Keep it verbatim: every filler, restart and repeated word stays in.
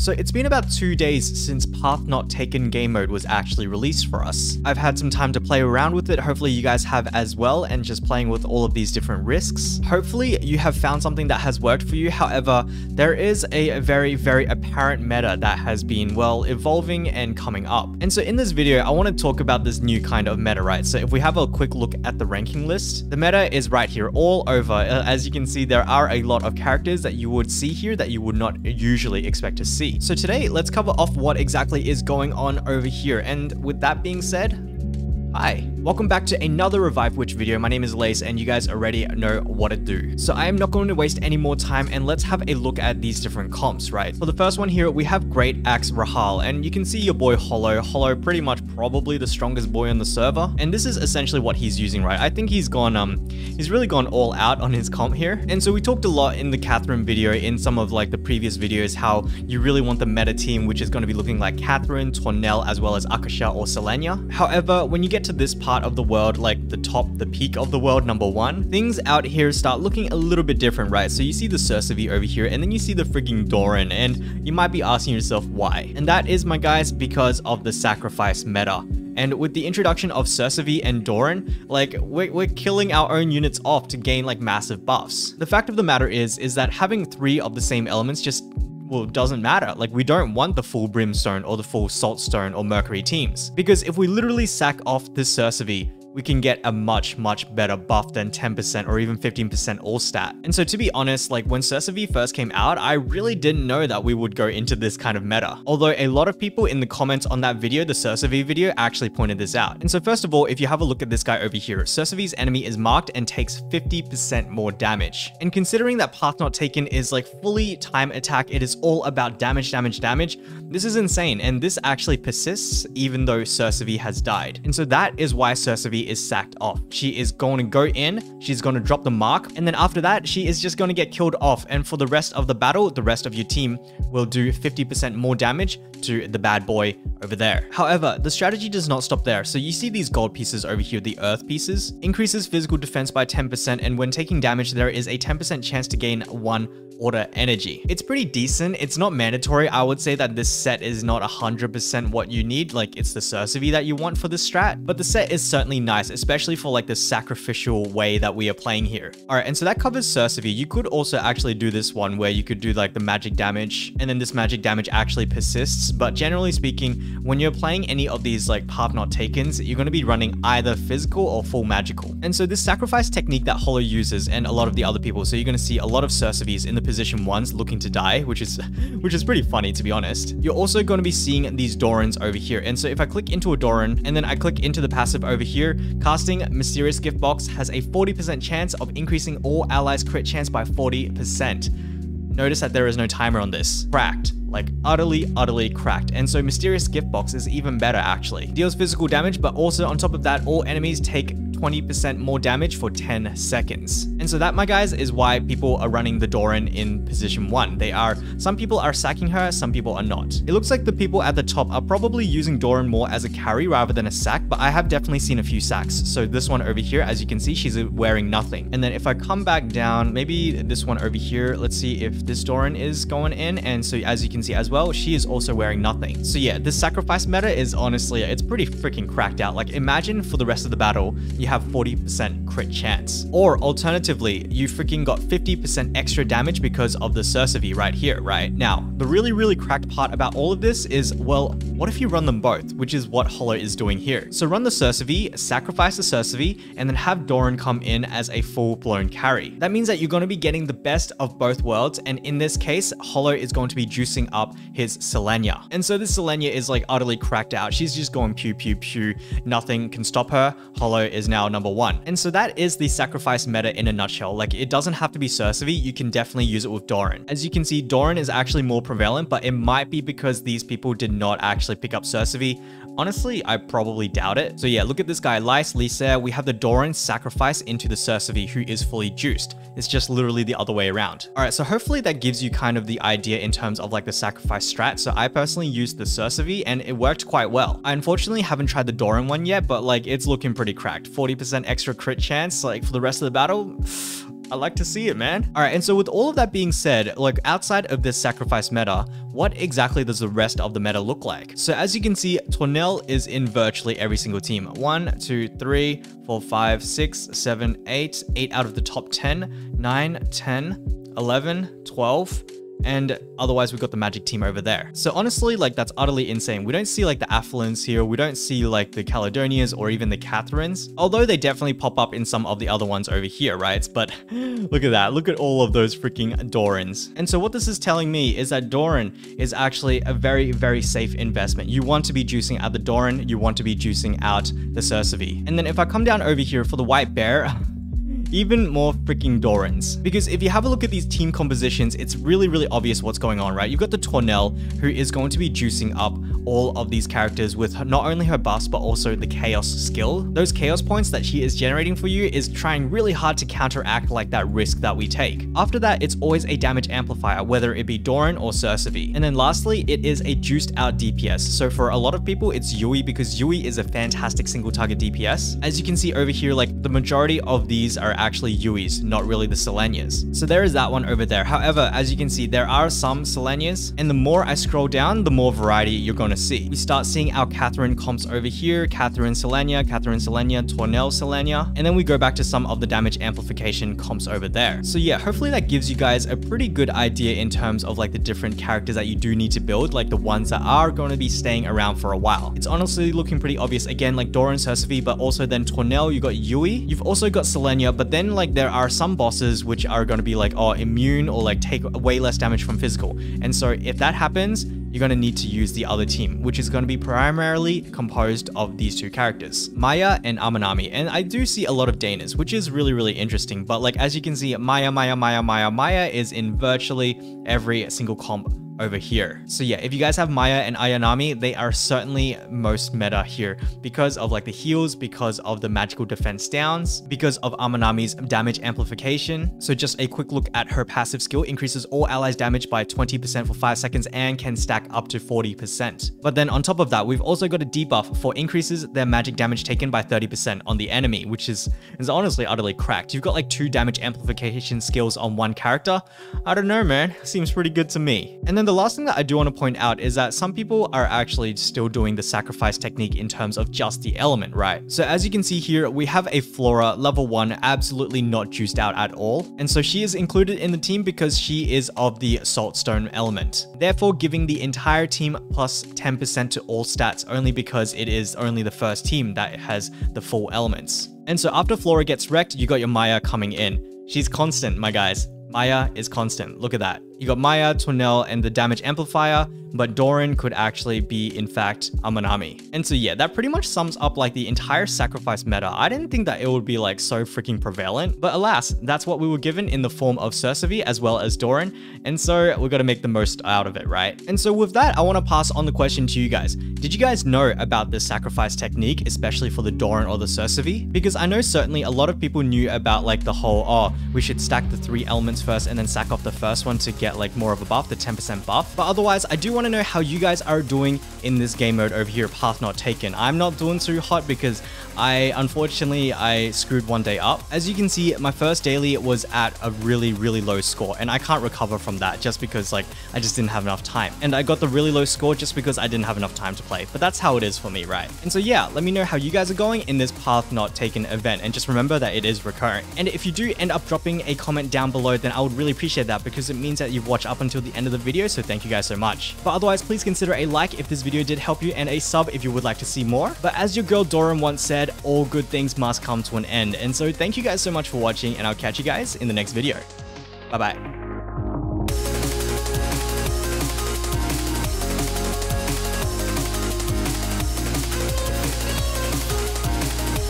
So it's been about two days since Path Not Taken game mode was actually released for us. I've had some time to play around with it, hopefully you guys have as well, and just playing with all of these different risks. Hopefully you have found something that has worked for you. However, there is a very, very apparent meta that has been, well, evolving and coming up. And so in this video, I want to talk about this new kind of meta, right? So if we have a quick look at the ranking list, the meta is right here all over. As you can see, there are a lot of characters that you would see here that you would not usually expect to see. So today, let's cover off what exactly is going on over here. And with that being said, hi, welcome back to another Revived Witch video. My name is Lace and you guys already know what to do. So I am not going to waste any more time and let's have a look at these different comps, right? For the first one here, we have Great Axe Rahal, and you can see your boy Hollow. Hollow pretty much probably the strongest boy on the server. And this is essentially what he's using, right? I think he's gone, um, he's really gone all out on his comp here. And so we talked a lot in the Catherine video, in some of like the previous videos, how you really want the meta team, which is going to be looking like Catherine, Tornell, as well as Akasha or Selenia. However, when you get to this part of the world, like the top, the peak of the world, number one, things out here start looking a little bit different, right? So you see the Cersivey over here, and then you see the freaking Dorin, and you might be asking yourself why. And that is, my guys, because of the sacrifice meta. And with the introduction of Cersivey and Dorin, like, we're, we're killing our own units off to gain, like, massive buffs. The fact of the matter is, is that having three of the same elements just, well, it doesn't matter. Like, we don't want the full Brimstone or the full Saltstone or Mercury teams. Because if we literally sack off the Cersivey, we can get a much, much better buff than ten percent or even fifteen percent all stat. And so to be honest, like when Cersivey first came out, I really didn't know that we would go into this kind of meta. Although a lot of people in the comments on that video, the Cersivey video, actually pointed this out. And so first of all, if you have a look at this guy over here, Cersivey's enemy is marked and takes fifty percent more damage. And considering that Path Not Taken is like fully time attack, it is all about damage, damage, damage. This is insane. And this actually persists even though Cersivey has died. And so that is why Cersivey is sacked off. She is going to go in, she's going to drop the mark, and then after that, she is just going to get killed off. And for the rest of the battle, the rest of your team will do fifty percent more damage to the bad boy over there. However, the strategy does not stop there. So you see these gold pieces over here, the earth pieces, increases physical defense by ten percent, and when taking damage, there is a ten percent chance to gain one order energy. It's pretty decent. It's not mandatory. I would say that this set is not one hundred percent what you need. Like, it's the Cersivey that you want for this strat, but the set is certainly nice, especially for like the sacrificial way that we are playing here. All right, and so that covers Cersivey. You could also actually do this one where you could do like the magic damage, and then this magic damage actually persists. But generally speaking, when you're playing any of these like Path Not Takens, you're going to be running either physical or full magical. And so this sacrifice technique that Hollow uses, and a lot of the other people, so you're going to see a lot of Cersiveys in the position ones looking to die, which is which is pretty funny, to be honest. You're also going to be seeing these Dorins over here. And so if I click into a Dorin and then I click into the passive over here, casting Mysterious Gift Box has a forty percent chance of increasing all allies crit chance by forty percent. Notice that there is no timer on this. Cracked. Like utterly, utterly cracked. And so Mysterious Gift Box is even better actually. Deals physical damage, but also on top of that, all enemies take twenty percent more damage for ten seconds. And so that, my guys, is why people are running the Dorin in position one. They are, some people are sacking her, some people are not. It looks like the people at the top are probably using Dorin more as a carry rather than a sack, but I have definitely seen a few sacks. So this one over here, as you can see, she's wearing nothing. And then if I come back down, maybe this one over here, let's see if this Dorin is going in. And so as you can see as well, she is also wearing nothing. So yeah, this sacrifice meta is honestly, it's pretty freaking cracked out. Like imagine for the rest of the battle, you have forty percent crit chance. Or alternatively, you freaking got fifty percent extra damage because of the Cersivey right here, right? Now, the really, really cracked part about all of this is, well, what if you run them both? Which is what Hollow is doing here. So run the Cersivey, sacrifice the Cersivey, and then have Dorin come in as a full-blown carry. That means that you're going to be getting the best of both worlds, and in this case, Hollow is going to be juicing up his Selenia. And so this Selenia is like utterly cracked out. She's just going pew, pew, pew. Nothing can stop her. Hollow is now number one. And so that is the sacrifice meta in a nutshell. Like it doesn't have to be Cersivey. You can definitely use it with Dorin. As you can see, Dorin is actually more prevalent, but it might be because these people did not actually pick up Cersivey. Honestly, I probably doubt it. So yeah, look at this guy, Lace, Lace. We have the Dorin sacrifice into the Cersivey who is fully juiced. It's just literally the other way around. All right, so hopefully that gives you kind of the idea in terms of like the The sacrifice strat. So I personally used the Cersivey and it worked quite well. I unfortunately haven't tried the Dorin one yet, but like it's looking pretty cracked. forty percent extra crit chance like for the rest of the battle. I like to see it, man. All right, and so with all of that being said, like outside of this sacrifice meta, what exactly does the rest of the meta look like? So as you can see, Tornell is in virtually every single team. One, two, three, four, five, six, seven, eight, eight out of the top ten, nine, ten, eleven, twelve, and otherwise we've got the magic team over there. So honestly, like that's utterly insane. We don't see like the Affluents here. We don't see like the Caledonias or even the Catherines, although they definitely pop up in some of the other ones over here, right? But look at that. Look at all of those freaking Dorins. And so what this is telling me is that Dorin is actually a very, very safe investment. You want to be juicing out the Dorin. You want to be juicing out the Cersivey. And then if I come down over here for the White Bear, even more freaking Dorins. Because if you have a look at these team compositions, it's really, really obvious what's going on, right? You've got the Tornell, who is going to be juicing up all of these characters with her, not only her buffs, but also the chaos skill. Those chaos points that she is generating for you is trying really hard to counteract like that risk that we take. After that, it's always a damage amplifier, whether it be Dorin or Cersivey. And then lastly, it is a juiced out D P S. So for a lot of people, it's Yui, because Yui is a fantastic single target D P S. As you can see over here, like the majority of these are actually Yui's, not really the Selenias. So there is that one over there. However, as you can see, there are some Selenias, and the more I scroll down, the more variety you're going to see. We start seeing our Catherine comps over here, Catherine Selenia, Catherine Selenia, Tornell Selenia, and then we go back to some of the damage amplification comps over there. So yeah, hopefully that gives you guys a pretty good idea in terms of like the different characters that you do need to build, like the ones that are going to be staying around for a while. It's honestly looking pretty obvious, again, like Dorin, Cersivey, but also then Tornell, you got Yui, you've also got Selenia, but then like there are some bosses which are going to be like, oh, immune or like take way less damage from physical. And so if that happens, you're going to need to use the other team, which is going to be primarily composed of these two characters, Maya and Ayanami. And I do see a lot of Danas, which is really, really interesting. But like, as you can see, Maya, Maya, Maya, Maya, Maya is in virtually every single comp over here. So yeah, if you guys have Maya and Ayanami, they are certainly most meta here because of like the heals, because of the magical defense downs, because of Ayanami's damage amplification. So just a quick look at her passive skill: increases all allies damage by twenty percent for five seconds and can stack up to forty percent. But then on top of that, we've also got a debuff for increases their magic damage taken by thirty percent on the enemy, which is, is honestly utterly cracked. You've got like two damage amplification skills on one character. I don't know, man, seems pretty good to me. And then the The last thing that I do want to point out is that some people are actually still doing the sacrifice technique in terms of just the element, right? So as you can see here, we have a Flora, level one, absolutely not juiced out at all. And so she is included in the team because she is of the Saltstone element, therefore giving the entire team plus ten percent to all stats, only because it is only the first team that has the full elements. And so after Flora gets wrecked, you got your Maya coming in. She's constant, my guys. Maya is constant. Look at that. You got Maya, Tornell, and the damage amplifier, but Dorin could actually be, in fact, Ayanami. And so yeah, that pretty much sums up like the entire sacrifice meta. I didn't think that it would be like so freaking prevalent, but alas, that's what we were given in the form of Cersivey as well as Dorin. And so we got to make the most out of it, right? And so with that, I want to pass on the question to you guys. Did you guys know about this sacrifice technique, especially for the Dorin or the Cersivey? Because I know certainly a lot of people knew about like the whole, oh, we should stack the three elements first and then sack off the first one to get like more of a buff, the ten percent buff. But otherwise, I do want to know how you guys are doing in this game mode over here, Path Not Taken. I'm not doing too hot because I, unfortunately, I screwed one day up. As you can see, my first daily was at a really, really low score, and I can't recover from that just because like, I just didn't have enough time. And I got the really low score just because I didn't have enough time to play, but that's how it is for me, right? And so yeah, let me know how you guys are going in this Path Not Taken event, and just remember that it is recurring. And if you do end up dropping a comment down below, then I would really appreciate that because it means that you watch up until the end of the video, so thank you guys so much. But otherwise, please consider a like if this video did help you, and a sub if you would like to see more. But as your girl Dorin once said, all good things must come to an end. And so thank you guys so much for watching, and I'll catch you guys in the next video. Bye bye.